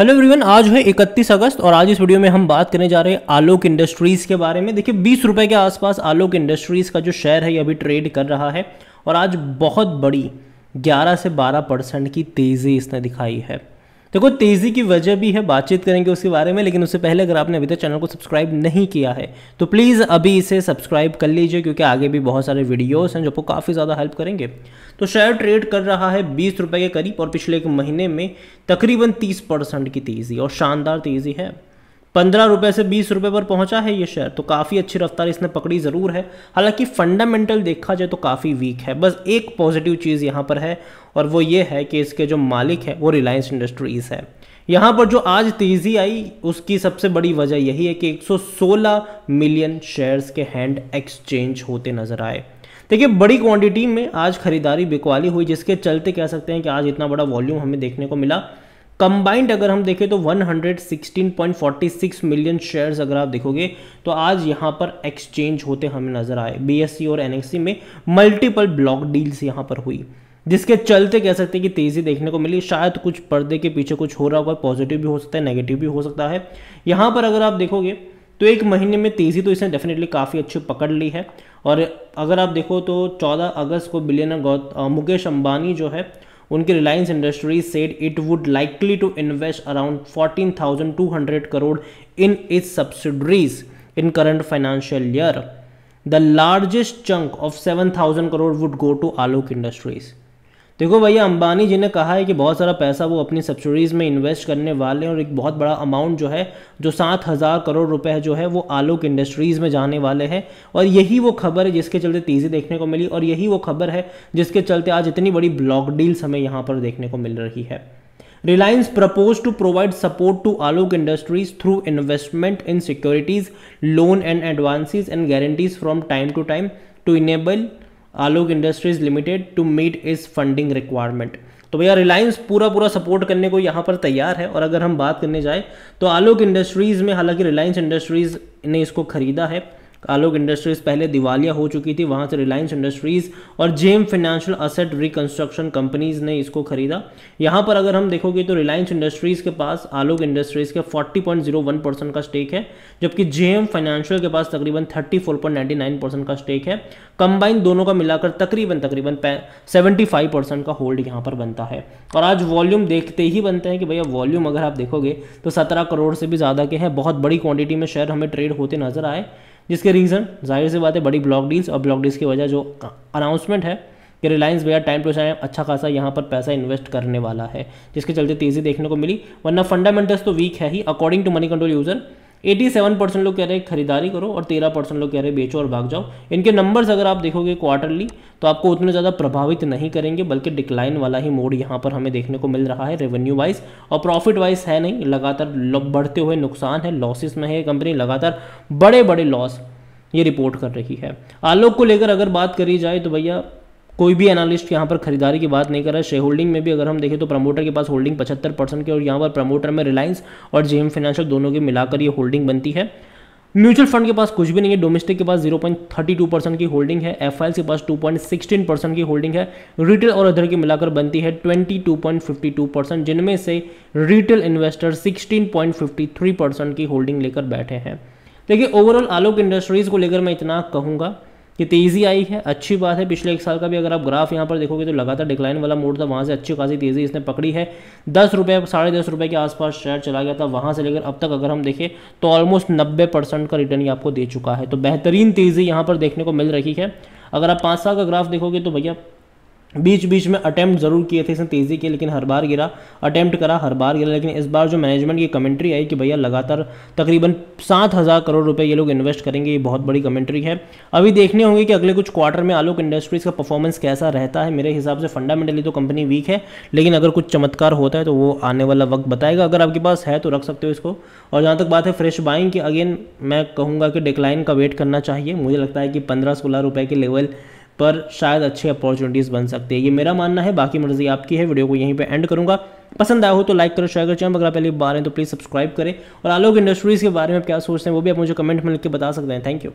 Hello everyone, आज है 31 अगस्त और आज इस वीडियो में हम बात करने जा रहे हैं आलोक इंडस्ट्रीज के बारे में। देखिए 20 रुपए के आसपास आलोक इंडस्ट्रीज का जो शेयर है ये अभी ट्रेड कर रहा है और आज बहुत बड़ी 11 से 12% की तेज़ी इसने दिखाई है। देखो तेज़ी की वजह भी है, बातचीत करेंगे उसके बारे में, लेकिन उससे पहले अगर आपने अभी तक चैनल को सब्सक्राइब नहीं किया है तो प्लीज़ अभी इसे सब्सक्राइब कर लीजिए, क्योंकि आगे भी बहुत सारे वीडियोस हैं जो आपको काफ़ी ज़्यादा हेल्प करेंगे। तो शेयर ट्रेड कर रहा है 20 रुपए के करीब और पिछले एक महीने में तकरीबन 30% की तेज़ी और शानदार तेज़ी है। 15 रुपये से 20 रुपये पर पहुंचा है ये शेयर, तो काफ़ी अच्छी रफ्तार इसने पकड़ी ज़रूर है। हालांकि फंडामेंटल देखा जाए तो काफ़ी वीक है। बस एक पॉजिटिव चीज़ यहाँ पर है और वो ये है कि इसके जो मालिक है वो रिलायंस इंडस्ट्रीज है। यहाँ पर जो आज तेज़ी आई उसकी सबसे बड़ी वजह यही है कि 116 मिलियन शेयर्स के हैंड एक्सचेंज होते नज़र आए। देखिए बड़ी क्वान्टिटी में आज खरीदारी बिकवाली हुई, जिसके चलते कह सकते हैं कि आज इतना बड़ा वॉल्यूम हमें देखने को मिला। कंबाइंड अगर हम देखें तो 116.46 मिलियन शेयर्स अगर आप देखोगे तो आज यहाँ पर एक्सचेंज होते हमें नज़र आए। बीएससी और एनएक्सी में मल्टीपल ब्लॉक डील्स यहाँ पर हुई, जिसके चलते कह सकते हैं कि तेज़ी देखने को मिली। शायद कुछ पर्दे के पीछे कुछ हो रहा होगा, पॉजिटिव भी हो सकता है, नेगेटिव भी हो सकता है। यहाँ पर अगर आप देखोगे तो एक महीने में तेज़ी तो इसने डेफिनेटली काफ़ी अच्छी पकड़ ली है। और अगर आप देखो तो 14 अगस्त को बिलियनर मुकेश अम्बानी जो है उनके Reliance industries said it would likely to invest around 14,200 crore in its subsidiaries in current financial year. The largest chunk of 7,000 crore would go to Alok industries. देखो भैया अंबानी जी ने कहा है कि बहुत सारा पैसा वो अपनी सब्सिडीज़ में इन्वेस्ट करने वाले हैं और एक बहुत बड़ा अमाउंट जो है जो 7,000 करोड़ रुपए जो है वो आलोक इंडस्ट्रीज़ में जाने वाले हैं। और यही वो खबर है जिसके चलते तेज़ी देखने को मिली और यही वो खबर है जिसके चलते आज इतनी बड़ी ब्लॉक डील्स हमें यहाँ पर देखने को मिल रही है। Reliance propose to provide support to Alok industries through investment in securities, loan and advances and guarantees from time to enable Alok industries limited to meet is funding requirement. तो भैया रिलायंस पूरा सपोर्ट करने को यहाँ पर तैयार है। और अगर हम बात करने जाए तो आलोक इंडस्ट्रीज़ में, हालांकि रिलायंस इंडस्ट्रीज़ ने इसको खरीदा है, आलोक इंडस्ट्रीज़ पहले दिवालिया हो चुकी थी, वहाँ से रिलायंस इंडस्ट्रीज़ और JM M financial asset reconstruction companies ने इसको खरीदा। यहाँ पर अगर हम देखोगे तो रिलायंस इंडस्ट्रीज़ के पास आलोक इंडस्ट्रीज़ के 40.01% का स्टेक है, जबकि जेएम फाइनेंशियल के पास तकरीबन 34.99% का स्टेक है। कंबाइन दोनों का मिलाकर तकरीबन 75% का होल्ड यहाँ पर बनता है। और आज वॉल्यूम देखते ही बनते हैं कि भैया वॉल्यूम अगर आप देखोगे तो 17 करोड़ से भी ज़्यादा के हैं। बहुत बड़ी क्वान्टिटी में शेयर हमें ट्रेड होते नजर आए, जिसके रीज़न जाहिर सी बात है बड़ी ब्लॉक डील्स और ब्लॉक डील्स की वजह जो अनाउंसमेंट है कि रिलायंस भैया टाइम टू टाइम अच्छा खासा यहाँ पर पैसा इन्वेस्ट करने वाला है, जिसके चलते तेज़ी देखने को मिली। वरना फंडामेंटल्स तो वीक है ही। According to Moneycontrol user 87% लोग कह रहे हैं खरीदारी करो और 13% लोग कह रहे हैं बेचो और भाग जाओ। इनके नंबर्स अगर आप देखोगे क्वार्टरली तो आपको उतने ज़्यादा प्रभावित नहीं करेंगे, बल्कि डिक्लाइन वाला ही मोड यहाँ पर हमें देखने को मिल रहा है। रेवेन्यू वाइज और प्रॉफिट वाइज है नहीं, लगातार बढ़ते हुए नुकसान है, लॉसेस में है कंपनी, लगातार बड़े लॉस ये रिपोर्ट कर रही है। आलोक को लेकर अगर बात करी जाए तो भैया कोई भी एनालिस्ट यहाँ पर खरीदारी की बात नहीं कर रहा है। शेयर होल्डिंग में भी अगर हम देखें तो प्रमोटर के पास होल्डिंग 75% की और यहाँ पर प्रमोटर में रिलायंस और जेएम फाइनेंशियल दोनों के मिलाकर ये होल्डिंग बनती है। म्यूचुअल फंड के पास कुछ भी नहीं है। डोमेस्टिक के पास 0.32% की होल्डिंग है, एफआईएल के पास 2.16% की होल्डिंग है, रिटेल और अदर की मिलाकर बनती है 22.52%, जिनमें से रिटेल इन्वेस्टर 16.53% की होल्डिंग लेकर बैठे हैं। देखिए ओवरऑल आलोक इंडस्ट्रीज़ को लेकर मैं इतना कहूँगा कि तेज़ी आई है, अच्छी बात है। पिछले एक साल का भी अगर आप ग्राफ यहाँ पर देखोगे तो लगातार डिक्लाइन वाला मोड था, वहाँ से अच्छी खासी तेज़ी इसने पकड़ी है। 10 रुपये 10.5 रुपये के आसपास शेयर चला गया था, वहाँ से लेकर अब तक अगर हम देखें तो ऑलमोस्ट 90% का रिटर्न ये आपको दे चुका है। तो बेहतरीन तेज़ी यहाँ पर देखने को मिल रही है। अगर आप 5 साल का ग्राफ देखोगे तो भैया बीच में अटैम्प्ट ज़रूर किए थे इसने तेज़ी के, लेकिन हर बार गिरा, अटैम्प्ट करा, हर बार गिरा। लेकिन इस बार जो मैनेजमेंट की कमेंट्री आई कि भैया लगातार तकरीबन 7,000 करोड़ रुपए ये लोग इन्वेस्ट करेंगे, ये बहुत बड़ी कमेंट्री है। अभी देखने होंगे कि अगले कुछ क्वार्टर में आलोक इंडस्ट्रीज़ का परफॉर्मेंस कैसा रहता है। मेरे हिसाब से फंडामेंटली तो कंपनी वीक है, लेकिन अगर कुछ चमत्कार होता है तो वो आने वाला वक्त बताएगा। अगर आपके पास है तो रख सकते हो इसको। और जहाँ तक बात है फ्रेश बाइंग की, अगेन मैं कहूँगा कि डिक्लाइन का वेट करना चाहिए। मुझे लगता है कि 15-16 रुपये के लेवल पर शायद अच्छी अपॉर्चुनिटीज़ बन सकती है, ये मेरा मानना है। बाकी मर्जी आपकी है। वीडियो को यहीं पे एंड करूँगा। पसंद आया हो तो लाइक करो, शेयर करो। चैनल अगर आप पहली बार हैं तो प्लीज़ सब्सक्राइब करें। और आलोक इंडस्ट्रीज़ के बारे में आप क्या सोचते हैं वो भी आप मुझे कमेंट में लिख के बता सकते हैं। Thank you.